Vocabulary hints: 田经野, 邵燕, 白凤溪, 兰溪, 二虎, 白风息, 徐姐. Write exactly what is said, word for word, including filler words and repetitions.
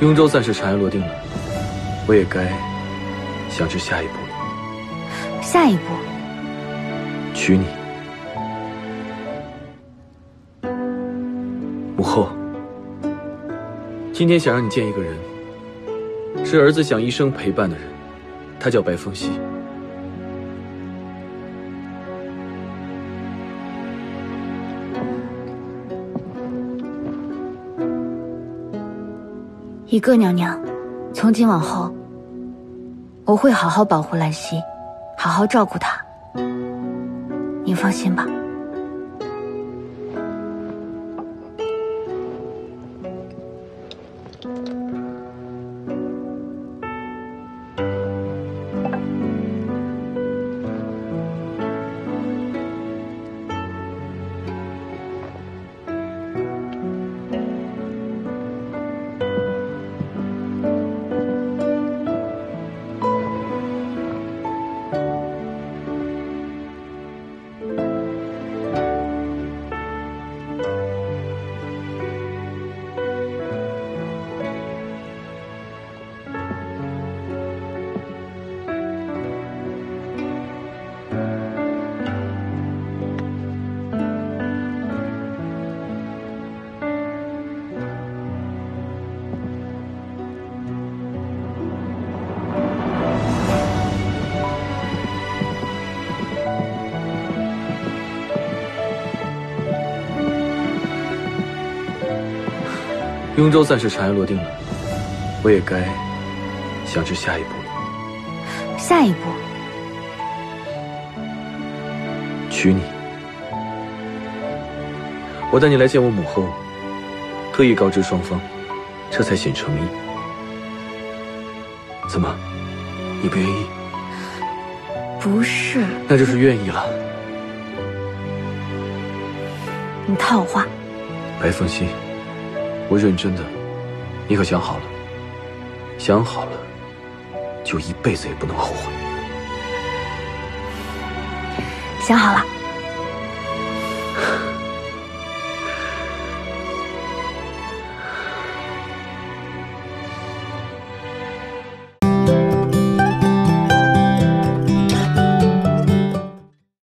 雍州暂时尘埃落定了，我也该想知下一步了。下一步，娶你。母后，今天想让你见一个人，是儿子想一生陪伴的人，他叫白风息。 一个娘娘，从今往后，我会好好保护兰溪，好好照顾她。您放心吧。雍州暂时尘埃落定了，我也该想知下一步了。下一步，娶你。我带你来见我母后，特意告知双方，这才显诚意。怎么，你不愿意？不是，那就是愿意了。你套话。白凤溪。 我认真的，你可想好了？想好了，就一辈子也不能后悔。想好了。